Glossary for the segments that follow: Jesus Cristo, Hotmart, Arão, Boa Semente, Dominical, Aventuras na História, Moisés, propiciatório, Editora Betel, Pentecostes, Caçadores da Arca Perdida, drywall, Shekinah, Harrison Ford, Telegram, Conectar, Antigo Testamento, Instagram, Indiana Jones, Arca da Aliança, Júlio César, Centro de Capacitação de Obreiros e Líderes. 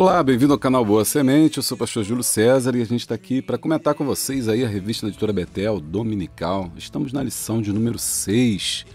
Olá, bem-vindo ao canal Boa Semente, eu sou o pastor Júlio César e a gente está aqui para comentar com vocês aí a revista da Editora Betel, Dominical. Estamos na lição de número 6,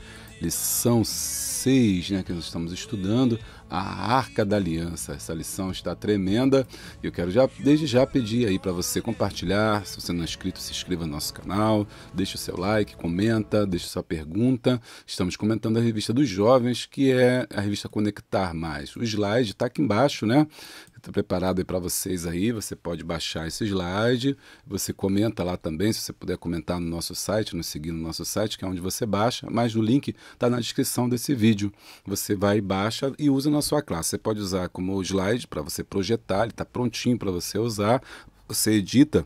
lição 6, né, que nós estamos estudando, a Arca da Aliança. Essa lição está tremenda e eu quero desde já pedir aí para você compartilhar. Se você não é inscrito, se inscreva no nosso canal, deixa o seu like, comenta, deixa sua pergunta. Estamos comentando a revista dos jovens, que é a revista Conectar Mais. O slide está aqui embaixo, né? Está preparado aí para vocês aí, você pode baixar esse slide, você comenta lá também, se você puder comentar no nosso site, nos seguir no nosso site, que é onde você baixa, mas o link está na descrição desse vídeo. Você vai, baixa e usa na sua classe. Você pode usar como slide para você projetar, ele está prontinho para você usar, você edita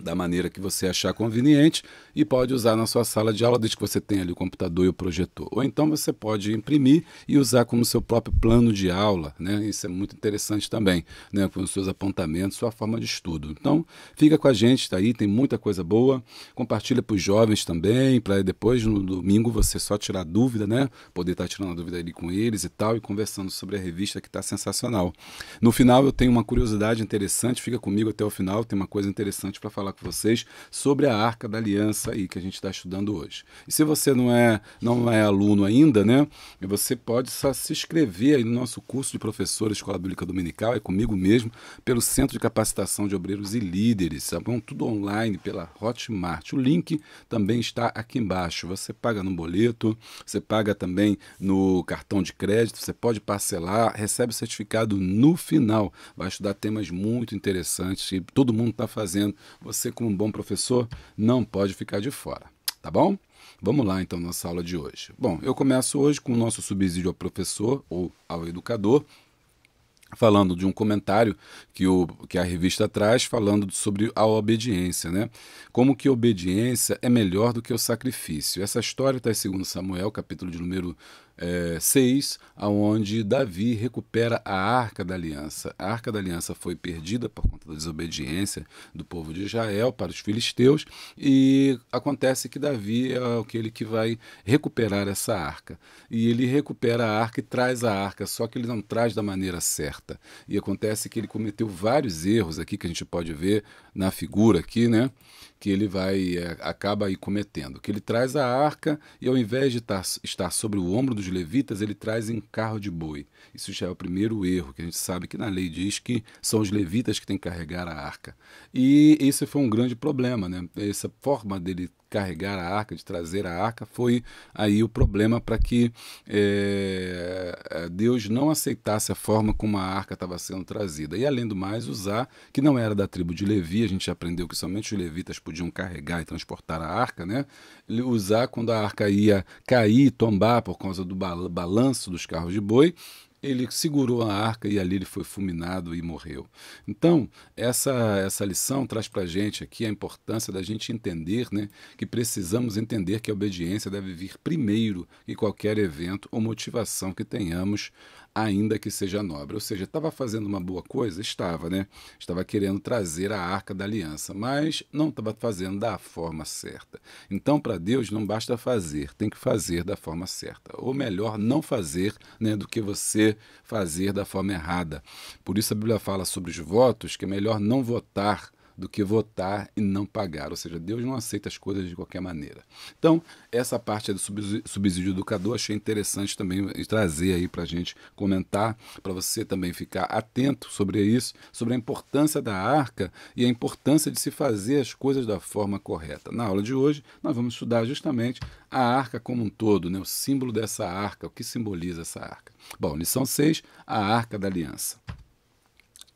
da maneira que você achar conveniente e pode usar na sua sala de aula, desde que você tenha ali o computador e o projetor. Ou então você pode imprimir e usar como seu próprio plano de aula, né? Isso é muito interessante também, né? Com os seus apontamentos, sua forma de estudo. Então, fica com a gente, está aí, tem muita coisa boa. Compartilha para os jovens também, para depois, no domingo, você só tirar dúvida, né? Poder estar tirando a dúvida ali com eles e tal, e conversando sobre a revista, que está sensacional. No final, eu tenho uma curiosidade interessante, fica comigo até o final, tem uma coisa interessante para falar com vocês sobre a Arca da Aliança aí que a gente está estudando hoje. E se você não é aluno ainda, né, você pode só se inscrever aí no nosso curso de professor Escola Bíblica Dominical, é comigo mesmo, pelo Centro de Capacitação de Obreiros e Líderes, tá bom? Tudo online pela Hotmart. O link também está aqui embaixo. Você paga no boleto, você paga também no cartão de crédito, você pode parcelar, recebe o certificado no final. Vai estudar temas muito interessantes que todo mundo está fazendo. Você, como um bom professor, não pode ficar de fora, tá bom? Vamos lá, então, nossa aula de hoje. Bom, eu começo hoje com o nosso subsídio ao professor ou ao educador, falando de um comentário que a revista traz, falando sobre a obediência, né? Como que a obediência é melhor do que o sacrifício. Essa história está em 2 Samuel, capítulo de número 6, onde Davi recupera a Arca da Aliança. A Arca da Aliança foi perdida por conta da desobediência do povo de Israel para os filisteus, e acontece que Davi é aquele que vai recuperar essa arca. E ele recupera a arca e traz a arca, só que ele não traz da maneira certa. E acontece que ele cometeu vários erros aqui, que a gente pode ver na figura aqui, né? Que ele acaba aí cometendo, que ele traz a arca e ao invés de estar sobre o ombro dos levitas, ele traz em carro de boi. Isso já é o primeiro erro, que a gente sabe que na lei diz que são os levitas que têm que carregar a arca. E esse foi um grande problema, né? Essa forma dele carregar a arca, de trazer a arca, foi aí o problema para que Deus não aceitasse a forma como a arca estava sendo trazida. E além do mais, usar, que não era da tribo de Levi, a gente já aprendeu que somente os levitas podiam carregar e transportar a arca, né? Usar quando a arca ia cair, tombar por causa do balanço dos carros de boi, ele segurou a arca e ali ele foi fulminado e morreu. Então, essa lição traz para a gente aqui a importância da gente entender, né, que precisamos entender que a obediência deve vir primeiro que qualquer evento ou motivação que tenhamos, ainda que seja nobre. Ou seja, estava fazendo uma boa coisa? Estava, né? Estava querendo trazer a Arca da Aliança, mas não estava fazendo da forma certa. Então, para Deus, não basta fazer, tem que fazer da forma certa. Ou melhor, não fazer, né, do que você fazer da forma errada. Por isso a Bíblia fala sobre os votos, que é melhor não votar do que votar e não pagar. Ou seja, Deus não aceita as coisas de qualquer maneira. Então, essa parte do subsídio do educador, achei interessante também trazer aí para a gente comentar, para você também ficar atento sobre isso, sobre a importância da arca e a importância de se fazer as coisas da forma correta. Na aula de hoje, nós vamos estudar justamente a arca como um todo, né? O símbolo dessa arca, o que simboliza essa arca. Bom, lição 6, a Arca da Aliança.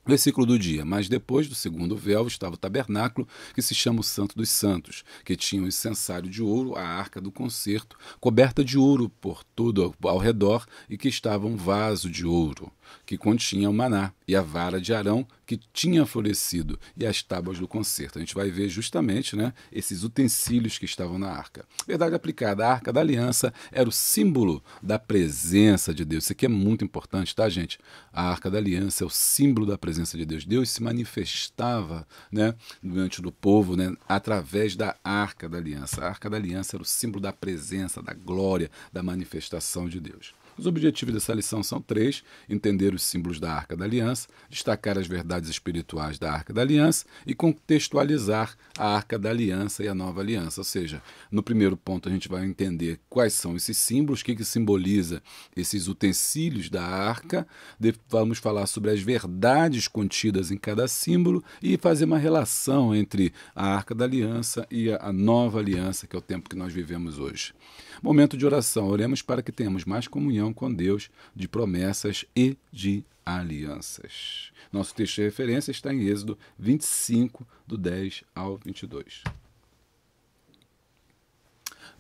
Versículo do dia: mas depois do segundo véu estava o tabernáculo, que se chama o Santo dos Santos, que tinha um incensário de ouro, a arca do concerto, coberta de ouro por todo ao redor, e que estava um vaso de ouro, que continha o maná, e a vara de Arão, que tinha florescido, e as tábuas do concerto. A gente vai ver justamente, né, esses utensílios que estavam na arca. Verdade aplicada, a Arca da Aliança era o símbolo da presença de Deus. Isso aqui é muito importante, tá, gente? A Arca da Aliança é o símbolo da presença de Deus. Deus se manifestava, né, diante do povo, né, através da Arca da Aliança. A Arca da Aliança era o símbolo da presença, da glória, da manifestação de Deus. Os objetivos dessa lição são três: entender os símbolos da Arca da Aliança, destacar as verdades espirituais da Arca da Aliança e contextualizar a Arca da Aliança e a Nova Aliança. Ou seja, no primeiro ponto a gente vai entender quais são esses símbolos, o que que simboliza esses utensílios da Arca, vamos falar sobre as verdades contidas em cada símbolo e fazer uma relação entre a Arca da Aliança e a Nova Aliança, que é o tempo que nós vivemos hoje. Momento de oração. Oremos para que tenhamos mais comunhão com Deus de promessas e de alianças. Nosso texto de referência está em Êxodo 25, do 10 ao 22.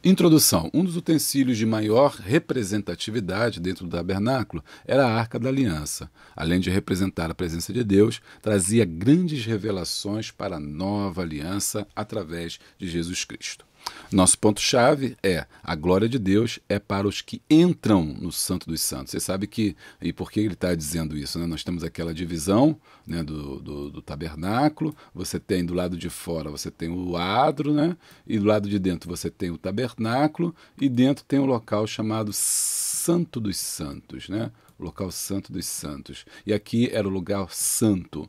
Introdução. Um dos utensílios de maior representatividade dentro do tabernáculo era a Arca da Aliança. Além de representar a presença de Deus, trazia grandes revelações para a nova aliança através de Jesus Cristo. Nosso ponto-chave é: a glória de Deus é para os que entram no Santo dos Santos. Você sabe que, e por que ele está dizendo isso, né? Nós temos aquela divisão, né, do tabernáculo. Você tem do lado de fora, você tem o adro, né? E do lado de dentro você tem o tabernáculo, e dentro tem um local chamado Santo dos Santos, né? O local santo dos santos. E aqui era o lugar santo.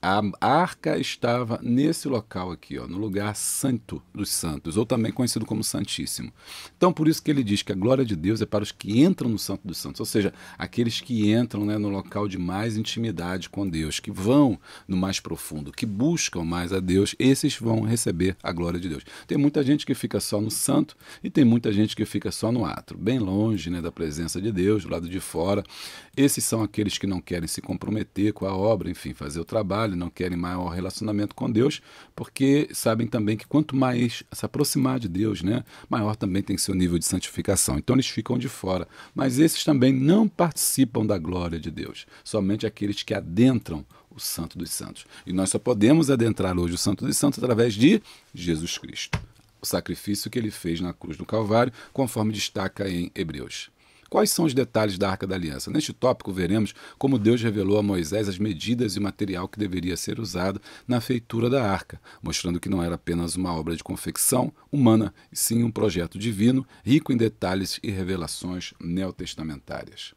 A arca estava nesse local aqui, ó, no lugar santo dos santos, ou também conhecido como santíssimo. Então, por isso que ele diz que a glória de Deus é para os que entram no santo dos santos, ou seja, aqueles que entram, né, no local de mais intimidade com Deus, que vão no mais profundo, que buscam mais a Deus, esses vão receber a glória de Deus. Tem muita gente que fica só no santo e tem muita gente que fica só no átrio, bem longe, né, da presença de Deus. Deus, do lado de fora. Esses são aqueles que não querem se comprometer com a obra, enfim, fazer o trabalho, não querem maior relacionamento com Deus, porque sabem também que quanto mais se aproximar de Deus, né, maior também tem que ser o nível de santificação. Então eles ficam de fora, mas esses também não participam da glória de Deus, somente aqueles que adentram o Santo dos Santos. E nós só podemos adentrar hoje o Santo dos Santos através de Jesus Cristo, o sacrifício que ele fez na cruz do Calvário, conforme destaca em Hebreus. Quais são os detalhes da Arca da Aliança? Neste tópico, veremos como Deus revelou a Moisés as medidas e o material que deveria ser usado na feitura da arca, mostrando que não era apenas uma obra de confecção humana, e sim um projeto divino, rico em detalhes e revelações neotestamentárias.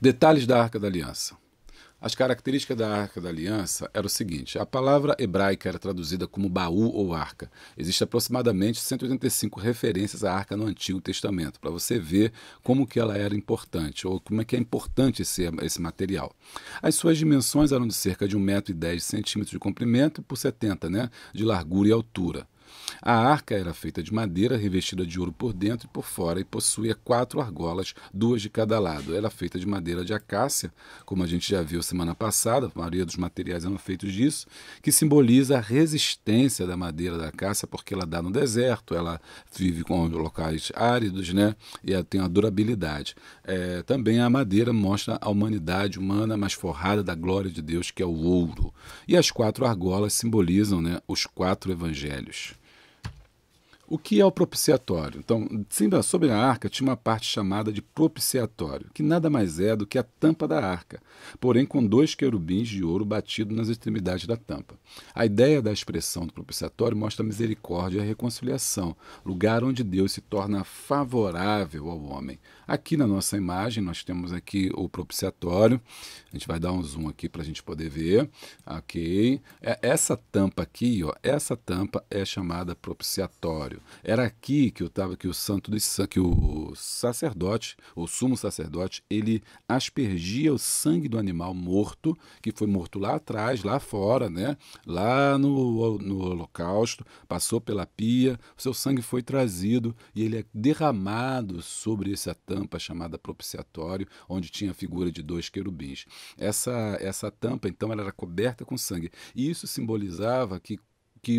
Detalhes da Arca da Aliança. As características da Arca da Aliança era o seguinte: a palavra hebraica era traduzida como baú ou arca. Existem aproximadamente 185 referências à arca no Antigo Testamento, para você ver como que ela era importante, ou como é que é importante esse material. As suas dimensões eram de cerca de 1,10 m de comprimento por 70, né, de largura e altura. A arca era feita de madeira, revestida de ouro por dentro e por fora, e possuía 4 argolas, 2 de cada lado. Era feita de madeira de acácia, como a gente já viu semana passada, a maioria dos materiais eram feitos disso, que simboliza a resistência da madeira da acácia, porque ela dá no deserto, ela vive com locais áridos, né? E ela tem uma durabilidade. Também a madeira mostra a humanidade humana, mas forrada da glória de Deus, que é o ouro. E as 4 argolas simbolizam, né, os 4 evangelhos. O que é o propiciatório? Então, sobre a arca tinha uma parte chamada de propiciatório, que nada mais é do que a tampa da arca, porém com 2 querubins de ouro batido nas extremidades da tampa. A ideia da expressão do propiciatório mostra a misericórdia e a reconciliação, lugar onde Deus se torna favorável ao homem. Aqui na nossa imagem, nós temos aqui o propiciatório. A gente vai dar um zoom aqui para a gente poder ver. Ok. Essa tampa aqui, ó, essa tampa é chamada propiciatório. Era aqui que o sacerdote, o sumo sacerdote, ele aspergia o sangue do animal morto, que foi morto lá atrás, lá fora, né? Lá no holocausto, passou pela pia, o seu sangue foi trazido e ele é derramado sobre essa tampa chamada propiciatório, onde tinha a figura de 2 querubins. Essa tampa, então, ela era coberta com sangue, e isso simbolizava que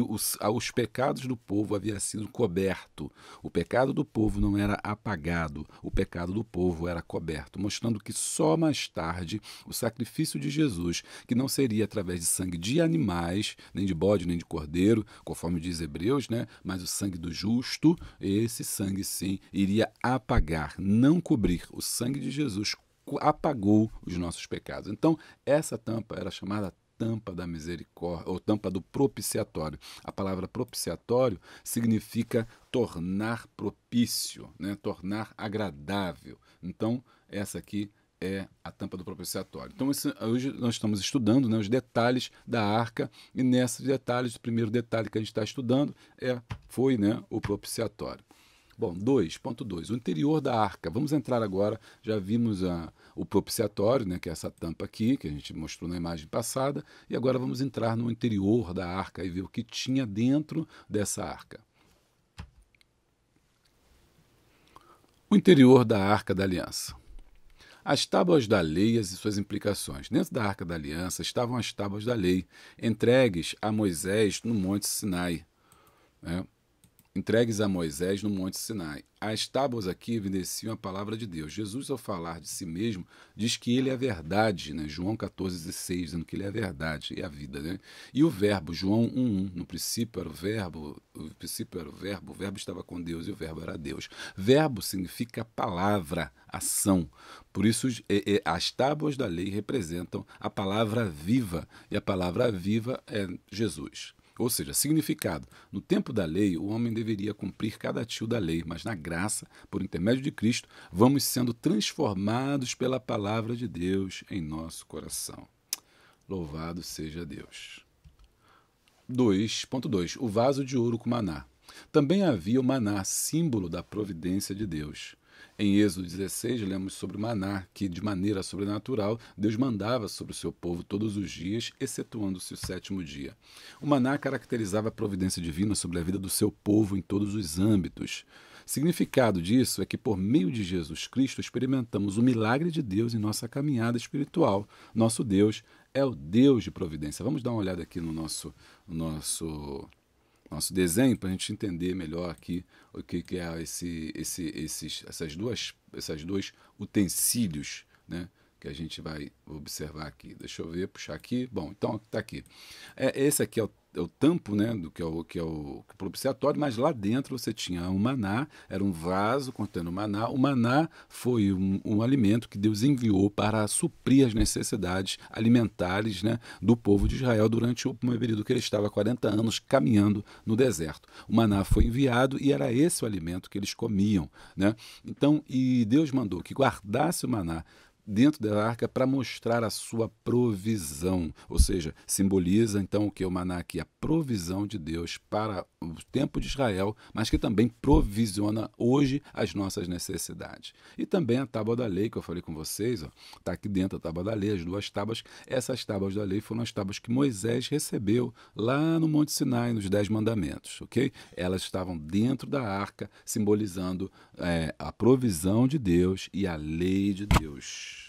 os pecados do povo haviam sido coberto. O pecado do povo não era apagado, o pecado do povo era coberto, mostrando que só mais tarde o sacrifício de Jesus, que não seria através de sangue de animais, nem de bode, nem de cordeiro, conforme diz Hebreus, né, mas o sangue do justo, esse sangue sim iria apagar, não cobrir. O sangue de Jesus apagou os nossos pecados. Então, essa tampa era chamada tampa da misericórdia, ou tampa do propiciatório. A palavra propiciatório significa tornar propício, né? Tornar agradável. Então, essa aqui é a tampa do propiciatório. Então, hoje nós estamos estudando, né, os detalhes da arca, e nesses detalhes, o primeiro detalhe que a gente está estudando foi, né, o propiciatório. Bom, 2.2, o interior da arca. Vamos entrar agora, já vimos o propiciatório, né, que é essa tampa aqui, que a gente mostrou na imagem passada, e agora vamos entrar no interior da arca e ver o que tinha dentro dessa arca. O interior da Arca da Aliança. As tábuas da lei e suas implicações. Dentro da Arca da Aliança estavam as tábuas da lei, entregues a Moisés no Monte Sinai, né? Entregues a Moisés no Monte Sinai. As tábuas aqui evidenciam a palavra de Deus. Jesus, ao falar de si mesmo, diz que ele é a verdade, né? João 14,16, dizendo que ele é a verdade e a vida, né? E o verbo, João 1,1, no princípio era o verbo, o verbo estava com Deus e o verbo era Deus. Verbo significa palavra, ação. Por isso, as tábuas da lei representam a palavra viva, e a palavra viva é Jesus. Ou seja, significado. No tempo da lei, o homem deveria cumprir cada tio da lei, mas na graça, por intermédio de Cristo, vamos sendo transformados pela palavra de Deus em nosso coração. Louvado seja Deus. 2.2. O vaso de ouro com maná. Também havia o maná, símbolo da providência de Deus. Em Êxodo 16, lemos sobre o maná, que de maneira sobrenatural Deus mandava sobre o seu povo todos os dias, excetuando-se o sétimo dia. O maná caracterizava a providência divina sobre a vida do seu povo em todos os âmbitos. Significado disso é que, por meio de Jesus Cristo, experimentamos o milagre de Deus em nossa caminhada espiritual. Nosso Deus é o Deus de providência. Vamos dar uma olhada aqui no nosso desenho, para a gente entender melhor aqui o que é essas duas utensílios, né, que a gente vai observar aqui. Deixa eu ver, puxar aqui. Bom, então está aqui. Esse aqui é o tampo, né, que é o propiciatório, mas lá dentro você tinha um maná, era um vaso contendo maná. O maná foi um alimento que Deus enviou para suprir as necessidades alimentares, né, do povo de Israel durante o período que ele estava há 40 anos caminhando no deserto. O maná foi enviado e era esse o alimento que eles comiam, né? Então, e Deus mandou que guardasse o maná dentro da arca para mostrar a sua provisão, ou seja, simboliza então o que o maná aqui, a provisão de Deus para o tempo de Israel, mas que também provisiona hoje as nossas necessidades. E também a tábua da lei, que eu falei com vocês, está aqui dentro a tábua da lei, as duas tábuas. Essas tábuas da lei foram as tábuas que Moisés recebeu lá no Monte Sinai, nos 10 mandamentos, ok? Elas estavam dentro da arca, simbolizando a provisão de Deus e a lei de Deus.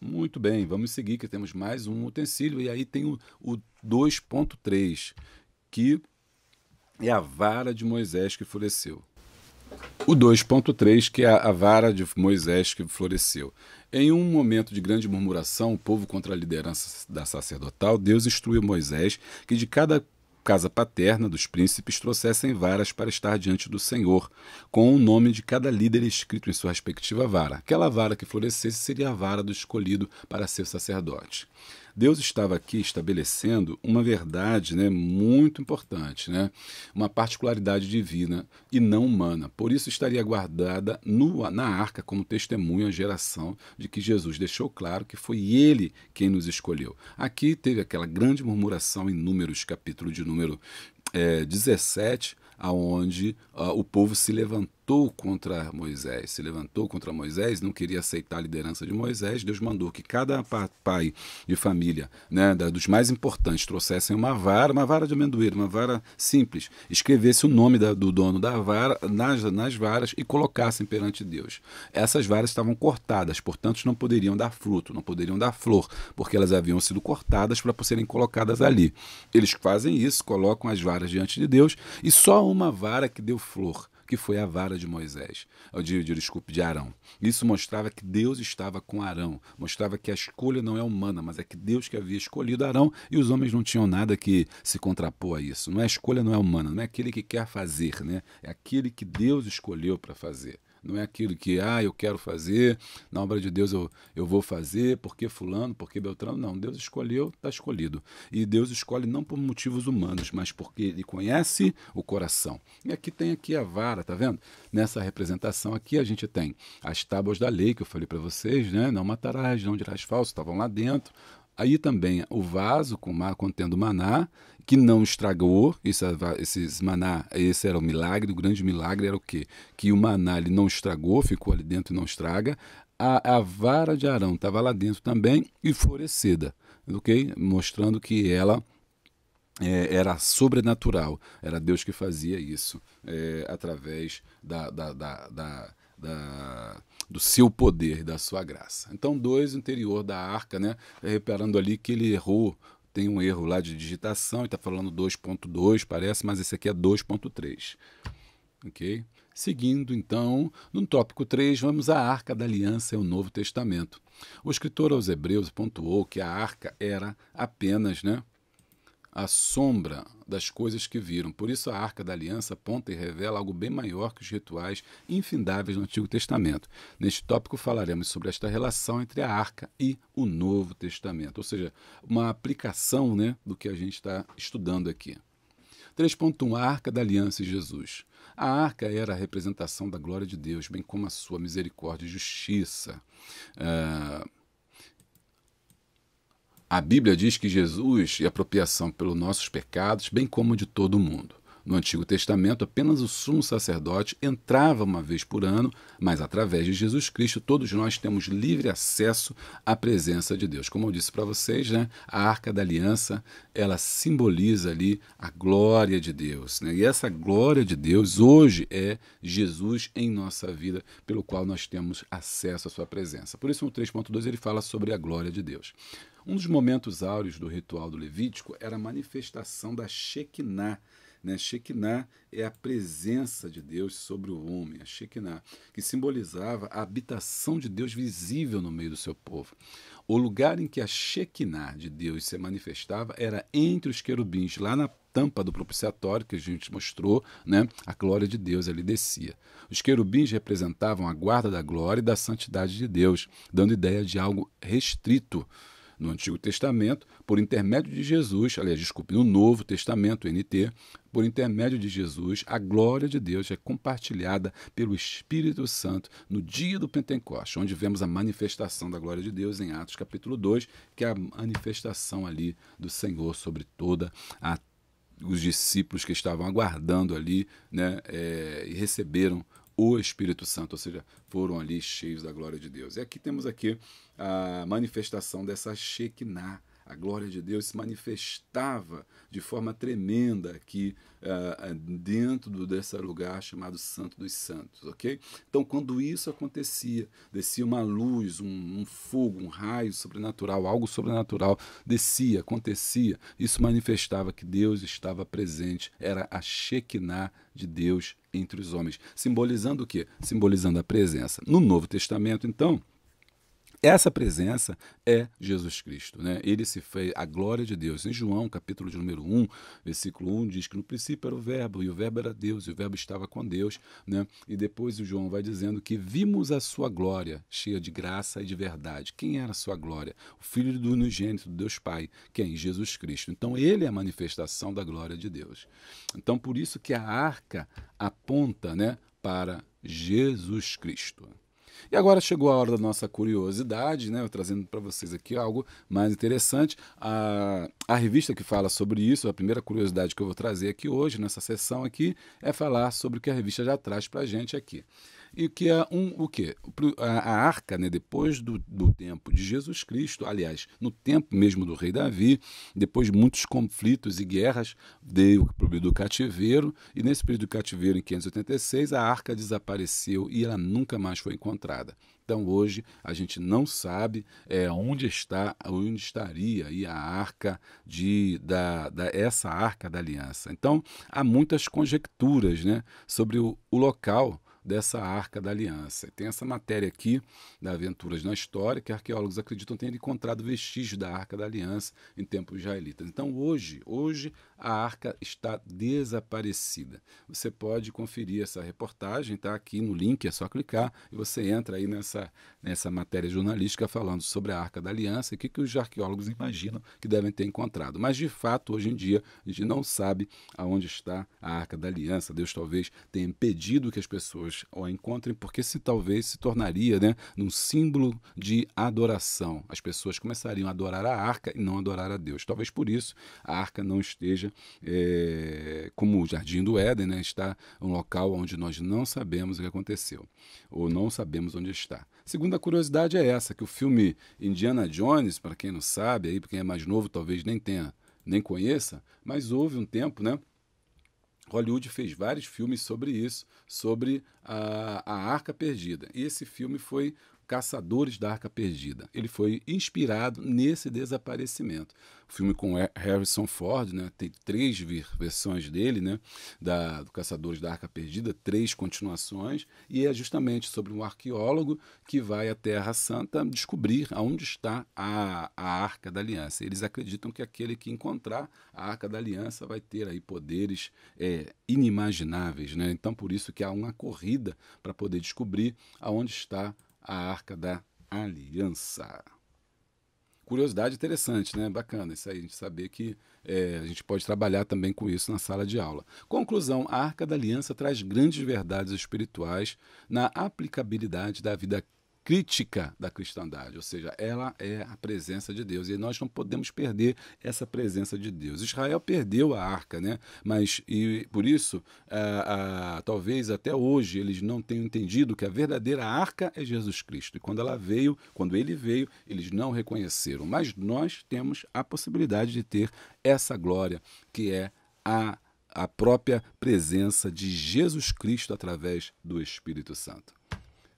Muito bem, vamos seguir, que temos mais um utensílio, e aí tem o 2.3, que é a vara de Moisés que floresceu. O 2.3, que é a vara de Moisés que floresceu. Em um momento de grande murmuração, o povo contra a liderança da sacerdotal, Deus instruiu Moisés que de cada casa paterna dos príncipes trouxessem varas para estar diante do Senhor, com o nome de cada líder escrito em sua respectiva vara. Aquela vara que florescesse seria a vara do escolhido para ser sacerdote. Deus estava aqui estabelecendo uma verdade, né, muito importante, né, uma particularidade divina e não humana. Por isso estaria guardada na arca como testemunho à geração de que Jesus deixou claro que foi ele quem nos escolheu. Aqui teve aquela grande murmuração em Números, capítulo de número 17, aonde o povo se levantou contra Moisés. Se levantou contra Moisés, não queria aceitar a liderança de Moisés. Deus mandou que cada pai de família, né, dos mais importantes, trouxessem uma vara de amendoeira, uma vara simples, escrevesse o nome do dono da vara nas varas e colocassem perante Deus. Essas varas estavam cortadas, portanto não poderiam dar fruto, não poderiam dar flor, porque elas haviam sido cortadas para serem colocadas ali. Eles fazem isso, colocam as varas diante de Deus, e só uma vara que deu flor, que foi a vara de Moisés, de Arão. Isso mostrava que Deus estava com Arão, mostrava que a escolha não é humana, mas é que Deus que havia escolhido Arão, e os homens não tinham nada que se contrapor a isso. Não é a escolha, não é humana, não é aquele que quer fazer, né? É aquele que Deus escolheu para fazer. não é aquilo que, eu quero fazer, na obra de Deus eu vou fazer, porque fulano, porque Beltrano. Não, Deus escolheu, está escolhido. E Deus escolhe não por motivos humanos, mas porque Ele conhece o coração. E aqui tem aqui a vara, tá vendo? Nessa representação aqui a gente tem as tábuas da lei, que eu falei para vocês, né? Não matarás, não dirás falso, estavam lá dentro. Aí também o vaso contendo maná, que não estragou. Esse era o milagre, o grande milagre era o quê? Que o maná ele não estragou, ficou ali dentro e não estraga. A vara de Arão estava lá dentro também e florescida, ok? Mostrando que ela era sobrenatural, era Deus que fazia isso através do seu poder, da sua graça. Então, o interior da arca, né? Reparando ali que ele errou, tem um erro lá de digitação, ele está falando 2.2, parece, mas esse aqui é 2.3. Ok? Seguindo, então, no tópico 3, vamos à Arca da Aliança e o Novo Testamento. O escritor aos Hebreus pontuou que a arca era apenas, né, a sombra das coisas que viram. Por isso, a Arca da Aliança aponta e revela algo bem maior que os rituais infindáveis no Antigo Testamento. Neste tópico, falaremos sobre esta relação entre a Arca e o Novo Testamento, ou seja, uma aplicação, né, do que a gente está estudando aqui. 3.1. A Arca da Aliança e Jesus. A arca era a representação da glória de Deus, bem como a sua misericórdia e justiça. A Bíblia diz que Jesus é a propiciação pelos nossos pecados, bem como de todo o mundo. No Antigo Testamento, apenas o sumo sacerdote entrava uma vez por ano, mas através de Jesus Cristo, todos nós temos livre acesso à presença de Deus. Como eu disse para vocês, né, a Arca da Aliança, ela simboliza ali a glória de Deus, né? E essa glória de Deus hoje é Jesus em nossa vida, pelo qual nós temos acesso à sua presença. Por isso, no 3.2, ele fala sobre a glória de Deus. Um dos momentos áureos do ritual do Levítico era a manifestação da Shekinah. Né? Shekinah é a presença de Deus sobre o homem, a Shekinah, que simbolizava a habitação de Deus visível no meio do seu povo. O lugar em que a Shekinah de Deus se manifestava era entre os querubins, lá na tampa do propiciatório que a gente mostrou, né? A glória de Deus ali descia. Os querubins representavam a guarda da glória e da santidade de Deus, dando ideia de algo restrito. No Antigo Testamento, por intermédio de Jesus, no Novo Testamento, NT, por intermédio de Jesus, a glória de Deus é compartilhada pelo Espírito Santo no dia do Pentecostes, onde vemos a manifestação da glória de Deus em Atos capítulo 2, que é a manifestação ali do Senhor sobre toda a os discípulos que estavam aguardando ali, né, e receberam o Espírito Santo, ou seja, foram ali cheios da glória de Deus. E aqui temos aqui a manifestação dessa Shekinah. A glória de Deus se manifestava de forma tremenda aqui dentro desse lugar chamado Santo dos Santos, ok? Então, quando isso acontecia, descia uma luz, um fogo, um raio sobrenatural, algo sobrenatural, descia, acontecia, isso manifestava que Deus estava presente, era a Shekinah de Deus entre os homens, simbolizando o quê? Simbolizando a presença. No Novo Testamento, então, essa presença é Jesus Cristo, né? Ele se fez a glória de Deus. Em João, capítulo de número 1, versículo 1, diz que no princípio era o verbo, e o verbo era Deus, e o verbo estava com Deus, né? E depois o João vai dizendo que vimos a sua glória, cheia de graça e de verdade. Quem era a sua glória? O Filho do unigênito, do Deus Pai, que é em Jesus Cristo. Então, ele é a manifestação da glória de Deus. Então, por isso que a arca aponta, né, para Jesus Cristo. E agora chegou a hora da nossa curiosidade, né? Eu trazendo para vocês aqui algo mais interessante. A revista que fala sobre isso, a primeira curiosidade que eu vou trazer aqui hoje, nessa sessão aqui, é falar sobre o que a revista já traz para a gente aqui. E que é o quê? A arca, né, depois do tempo de Jesus Cristo, aliás, no tempo mesmo do rei Davi, depois de muitos conflitos e guerras, veio para o período do cativeiro, e nesse período do cativeiro, em 586, a arca desapareceu e ela nunca mais foi encontrada. Então, hoje, a gente não sabe onde estaria aí a arca essa arca da aliança. Então, há muitas conjecturas, né, sobre o local dessa Arca da Aliança. Tem essa matéria aqui da Aventuras na História, que arqueólogos acreditam ter encontrado vestígios da Arca da Aliança em tempos israelitas. Então hoje a Arca está desaparecida. Você pode conferir essa reportagem, tá? Aqui no link, é só clicar e você entra aí nessa matéria jornalística falando sobre a Arca da Aliança e o que os arqueólogos imaginam que devem ter encontrado. Mas, de fato, hoje em dia, a gente não sabe aonde está a Arca da Aliança. Deus talvez tenha impedido que as pessoas a encontrem, porque se talvez se tornaria, né, num símbolo de adoração. As pessoas começariam a adorar a Arca e não adorar a Deus. Talvez por isso a Arca não esteja como o Jardim do Éden, né, está um local onde nós não sabemos o que aconteceu, ou não sabemos onde está. Segunda curiosidade é essa, que o filme Indiana Jones, para quem não sabe, aí, para quem é mais novo talvez nem conheça, mas houve um tempo, né? Hollywood fez vários filmes sobre isso, sobre a Arca Perdida. E esse filme foi Caçadores da Arca Perdida. Ele foi inspirado nesse desaparecimento. O filme com Harrison Ford, né, tem três versões dele, né, do Caçadores da Arca Perdida, três continuações, e é justamente sobre um arqueólogo que vai à Terra Santa descobrir onde está a Arca da Aliança. Eles acreditam que aquele que encontrar a Arca da Aliança vai ter aí poderes inimagináveis, né? Então, por isso que há uma corrida para poder descobrir aonde está a Arca da Aliança. Curiosidade interessante, né? Bacana isso aí, a gente saber que a gente pode trabalhar também com isso na sala de aula. Conclusão, a Arca da Aliança traz grandes verdades espirituais na aplicabilidade da vida crítica da cristandade, ou seja, ela é a presença de Deus, e nós não podemos perder essa presença de Deus. Israel perdeu a arca, né? Mas, e por isso, talvez até hoje eles não tenham entendido que a verdadeira arca é Jesus Cristo, e quando ele veio, eles não reconheceram, mas nós temos a possibilidade de ter essa glória, que é a própria presença de Jesus Cristo através do Espírito Santo.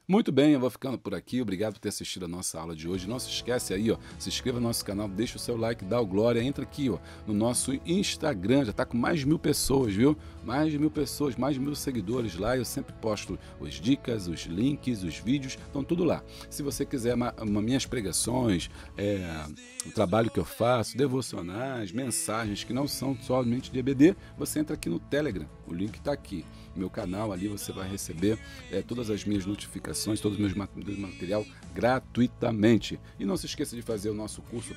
Muito bem, eu vou ficando por aqui. Obrigado por ter assistido a nossa aula de hoje. Não se esquece aí, ó, se inscreva no nosso canal, deixa o seu like, dá o glória, entra aqui, ó, no nosso Instagram, já tá com mais de 1000 pessoas, viu? Mais de 1000 pessoas, mais de 1000 seguidores lá. Eu sempre posto as dicas, os links, os vídeos, estão tudo lá. Se você quiser minhas pregações, o trabalho que eu faço, devocionais, mensagens que não são somente de EBD, você entra aqui no Telegram, o link tá aqui. Meu canal ali, você vai receber todas as minhas notificações, todo o meu material gratuitamente. E não se esqueça de fazer o nosso curso